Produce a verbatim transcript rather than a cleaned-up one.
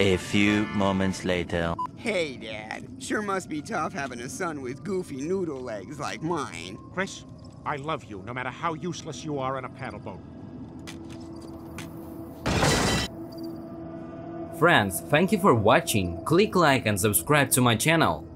A few moments later. Hey, Dad. Sure must be tough having a son with goofy noodle legs like mine. Chris, I love you, no matter how useless you are on a paddle boat. Friends, thank you for watching. Click like and subscribe to my channel.